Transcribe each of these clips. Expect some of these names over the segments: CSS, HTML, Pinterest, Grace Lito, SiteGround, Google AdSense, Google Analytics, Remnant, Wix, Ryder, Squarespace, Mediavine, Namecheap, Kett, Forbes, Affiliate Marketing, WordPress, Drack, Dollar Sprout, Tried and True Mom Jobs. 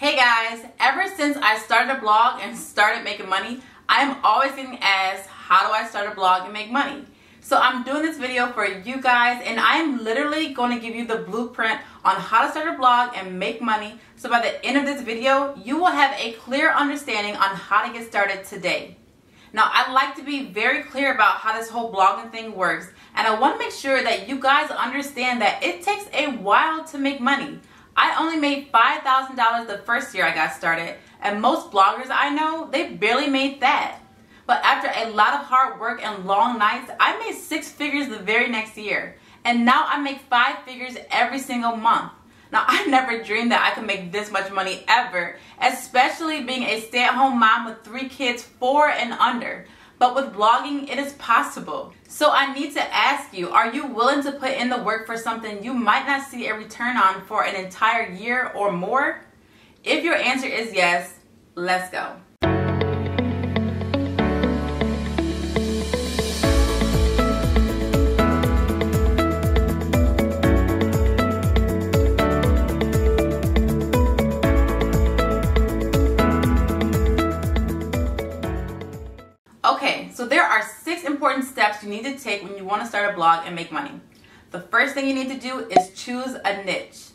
Hey guys, ever since I started a blog and started making money, I'm always getting asked, how do I start a blog and make money? So I'm doing this video for you guys, and I'm literally going to give you the blueprint on how to start a blog and make money. So by the end of this video, you will have a clear understanding on how to get started today. Now, I'd like to be very clear about how this whole blogging thing works, and I want to make sure that you guys understand that it takes a while to make money. I only made $5,000 the first year I got started, and most bloggers I know, they barely made that. But after a lot of hard work and long nights, I made six figures the very next year, and now I make five figures every single month. Now, I never dreamed that I could make this much money ever, especially being a stay-at-home mom with three kids, four and under. But with blogging, it is possible. So I need to ask you, are you willing to put in the work for something you might not see a return on for an entire year or more? If your answer is yes, let's go. So there are six important steps you need to take when you want to start a blog and make money. The first thing you need to do is choose a niche.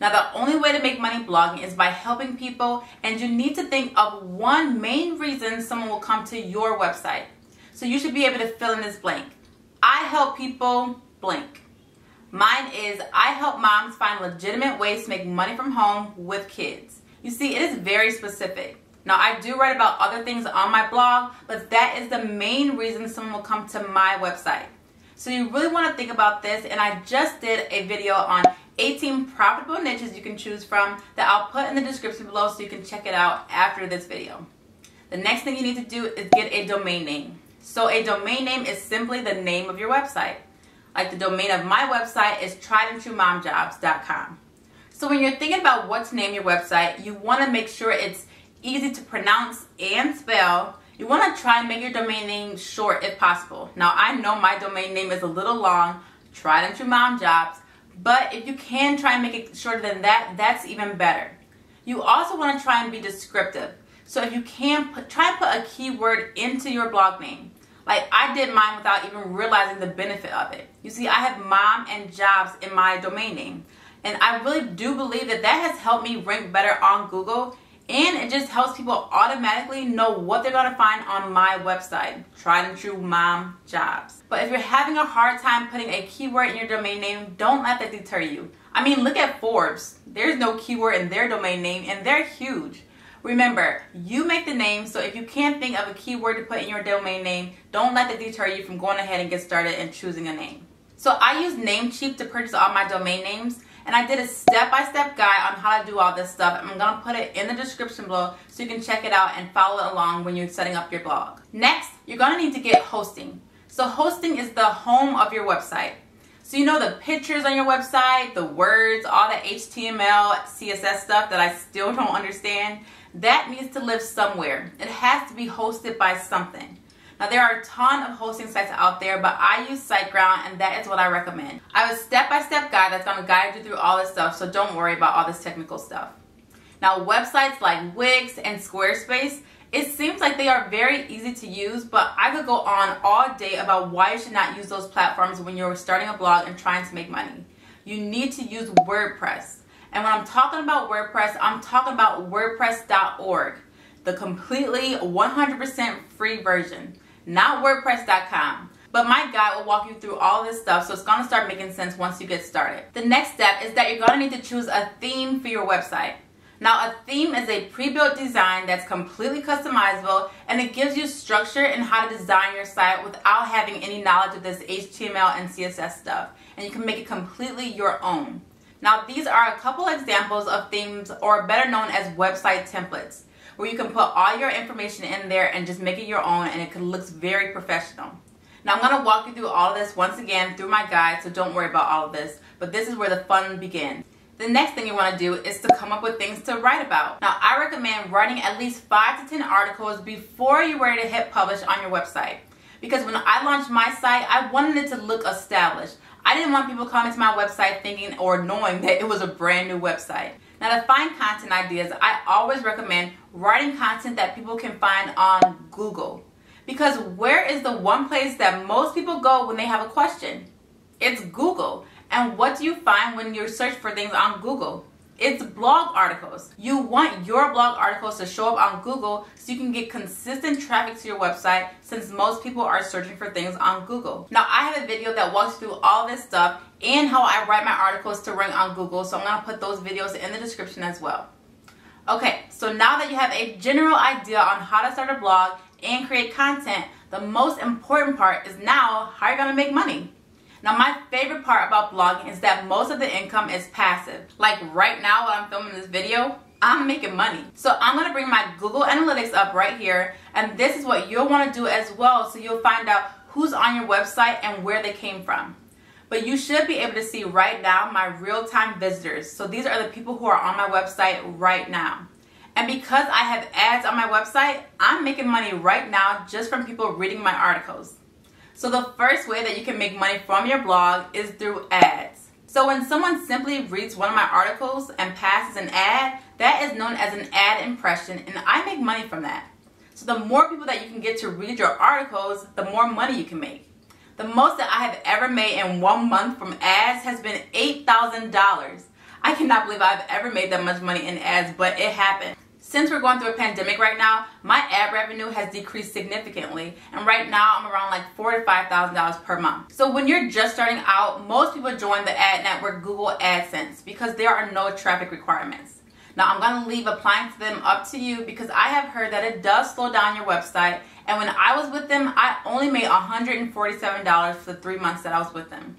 Now, the only way to make money blogging is by helping people, and you need to think of one main reason someone will come to your website. So you should be able to fill in this blank. I help people blank. Mine is I help moms find legitimate ways to make money from home with kids. You see, it is very specific. Now, I do write about other things on my blog, but that is the main reason someone will come to my website. So you really want to think about this, and I just did a video on 18 profitable niches you can choose from that I'll put in the description below so you can check it out after this video. The next thing you need to do is get a domain name. So a domain name is simply the name of your website. Like the domain of my website is triedandtruemomjobs.com. So when you're thinking about what to name your website, you want to make sure it's easy to pronounce and spell. You want to try and make your domain name short if possible. Now, I know my domain name is a little long, Tried and True Mom Jobs, but if you can try and make it shorter than that, that's even better. You also want to try and be descriptive. So if you can, try and put a keyword into your blog name. Like I did mine without even realizing the benefit of it. You see, I have mom and jobs in my domain name, and I really do believe that that has helped me rank better on Google. And it just helps people automatically know what they're going to find on my website, Tried and True Mom Jobs. But if you're having a hard time putting a keyword in your domain name, don't let that deter you. I mean, look at Forbes. There's no keyword in their domain name, and they're huge. Remember, you make the name, so if you can't think of a keyword to put in your domain name, don't let that deter you from going ahead and get started and choosing a name. So I use Namecheap to purchase all my domain names. And I did a step-by-step guide on how to do all this stuff. I'm going to put it in the description below so you can check it out and follow it along when you're setting up your blog. Next, you're going to need to get hosting. So hosting is the home of your website. So you know the pictures on your website, the words, all the HTML, CSS stuff that I still don't understand. That needs to live somewhere. It has to be hosted by something. Now, there are a ton of hosting sites out there, but I use SiteGround, and that is what I recommend. I have a step-by-step guide that's going to guide you through all this stuff, so don't worry about all this technical stuff. Now, websites like Wix and Squarespace, it seems like they are very easy to use, but I could go on all day about why you should not use those platforms when you're starting a blog and trying to make money. You need to use WordPress. And when I'm talking about WordPress, I'm talking about WordPress.org, the completely 100% free version. Not WordPress.com. But my guide will walk you through all this stuff, so it's going to start making sense once you get started. The next step is that you're going to need to choose a theme for your website. Now, a theme is a pre-built design that's completely customizable, and it gives you structure and how to design your site without having any knowledge of this HTML and CSS stuff, and you can make it completely your own. Now, these are a couple examples of themes, or better known as website templates, where you can put all your information in there and just make it your own, and it looks very professional. Now, I'm going to walk you through all of this once again through my guide, so don't worry about all of this, but this is where the fun begins. The next thing you want to do is to come up with things to write about. Now, I recommend writing at least 5 to 10 articles before you're ready to hit publish on your website, because when I launched my site, I wanted it to look established. I didn't want people coming to my website thinking or knowing that it was a brand new website. Now, to find content ideas, I always recommend writing content that people can find on Google. Because where is the one place that most people go when they have a question? It's Google. And what do you find when you search for things on Google? It's blog articles. You want your blog articles to show up on Google so you can get consistent traffic to your website, since most people are searching for things on Google. Now, I have a video that walks through all this stuff and how I write my articles to rank on Google, so I'm gonna put those videos in the description as well. Okay, so now that you have a general idea on how to start a blog and create content, the most important part is now how you're gonna make money. Now, my favorite part about blogging is that most of the income is passive. Like right now while I'm filming this video, I'm making money. So I'm gonna bring my Google Analytics up right here, and this is what you'll wanna do as well, so you'll find out who's on your website and where they came from. But you should be able to see right now my real-time visitors. So these are the people who are on my website right now. And because I have ads on my website, I'm making money right now just from people reading my articles. So the first way that you can make money from your blog is through ads. So when someone simply reads one of my articles and passes an ad, that is known as an ad impression, and I make money from that. So the more people that you can get to read your articles, the more money you can make. The most that I have ever made in 1 month from ads has been $8,000. I cannot believe I've ever made that much money in ads, but it happened. Since we're going through a pandemic right now, my ad revenue has decreased significantly, and right now I'm around like $4,000 to $5,000 per month. So when you're just starting out, most people join the ad network Google AdSense because there are no traffic requirements. Now, I'm gonna leave applying to them up to you because I have heard that it does slow down your website, and when I was with them, I only made $147 for the 3 months that I was with them.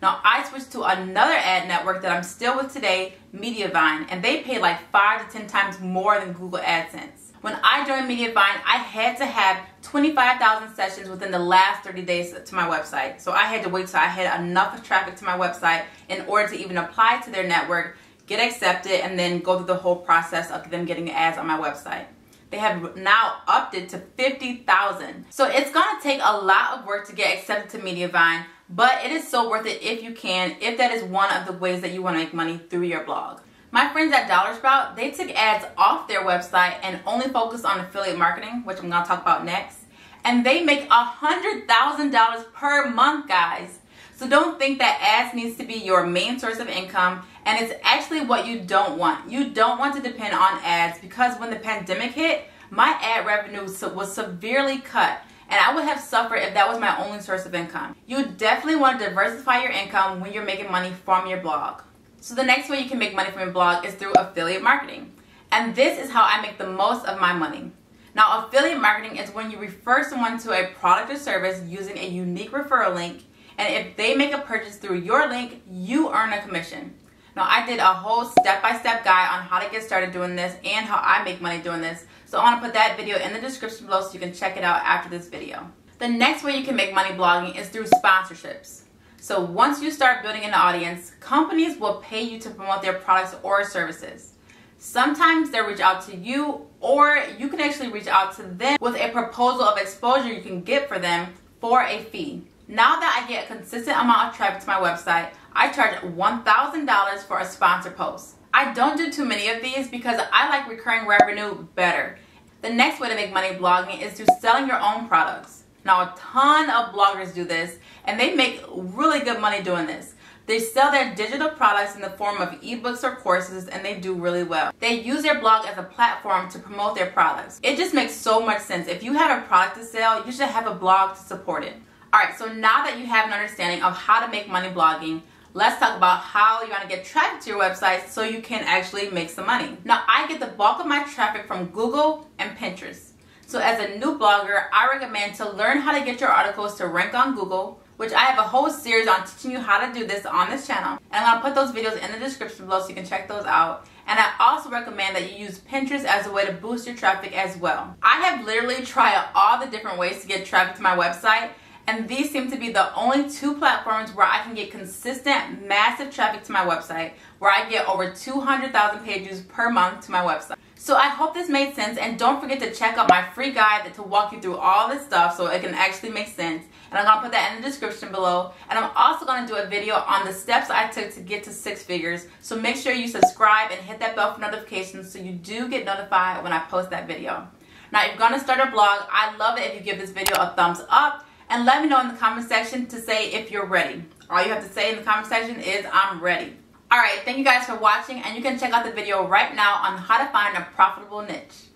Now, I switched to another ad network that I'm still with today, Mediavine, and they pay like 5 to 10 times more than Google AdSense. When I joined Mediavine, I had to have 25,000 sessions within the last 30 days to my website. So I had to wait till I had enough traffic to my website in order to even apply to their network, get accepted, and then go through the whole process of them getting ads on my website. They have now upped it to 50,000. So it's gonna take a lot of work to get accepted to Mediavine, but it is so worth it if you can, if that is one of the ways that you wanna make money through your blog. My friends at Dollar Sprout, they took ads off their website and only focused on affiliate marketing, which I'm gonna talk about next. And they make $100,000 per month, guys. So don't think that ads needs to be your main source of income, and it's actually what you don't want. You don't want to depend on ads because when the pandemic hit, my ad revenue was severely cut, and I would have suffered if that was my only source of income. You definitely want to diversify your income when you're making money from your blog. So the next way you can make money from your blog is through affiliate marketing. And this is how I make the most of my money. Now, affiliate marketing is when you refer someone to a product or service using a unique referral link, and if they make a purchase through your link, you earn a commission. Now, I did a whole step-by-step guide on how to get started doing this and how I make money doing this. So I want to put that video in the description below so you can check it out after this video. The next way you can make money blogging is through sponsorships. So once you start building an audience, companies will pay you to promote their products or services. Sometimes they'll reach out to you, or you can actually reach out to them with a proposal of exposure you can get for them for a fee. Now that I get a consistent amount of traffic to my website, I charge $1,000 for a sponsor post. I don't do too many of these because I like recurring revenue better. The next way to make money blogging is through selling your own products. Now, a ton of bloggers do this, and they make really good money doing this. They sell their digital products in the form of ebooks or courses, and they do really well. They use their blog as a platform to promote their products. It just makes so much sense. If you have a product to sell, you should have a blog to support it. Alright, so now that you have an understanding of how to make money blogging, let's talk about how you're gonna get traffic to your website so you can actually make some money. Now, I get the bulk of my traffic from Google and Pinterest. So as a new blogger, I recommend to learn how to get your articles to rank on Google, which I have a whole series on teaching you how to do this on this channel. And I'm gonna put those videos in the description below so you can check those out. And I also recommend that you use Pinterest as a way to boost your traffic as well. I have literally tried all the different ways to get traffic to my website, and these seem to be the only two platforms where I can get consistent, massive traffic to my website, where I get over 200,000 page views per month to my website. So I hope this made sense, and don't forget to check out my free guide to walk you through all this stuff so it can actually make sense. And I'm gonna put that in the description below. And I'm also gonna do a video on the steps I took to get to 6 figures. So make sure you subscribe and hit that bell for notifications so you do get notified when I post that video. Now, if you're gonna start a blog, I love it if you give this video a thumbs up and let me know in the comment section to say if you're ready. All you have to say in the comment section is I'm ready. All right, thank you guys for watching, and you can check out the video right now on how to find a profitable niche.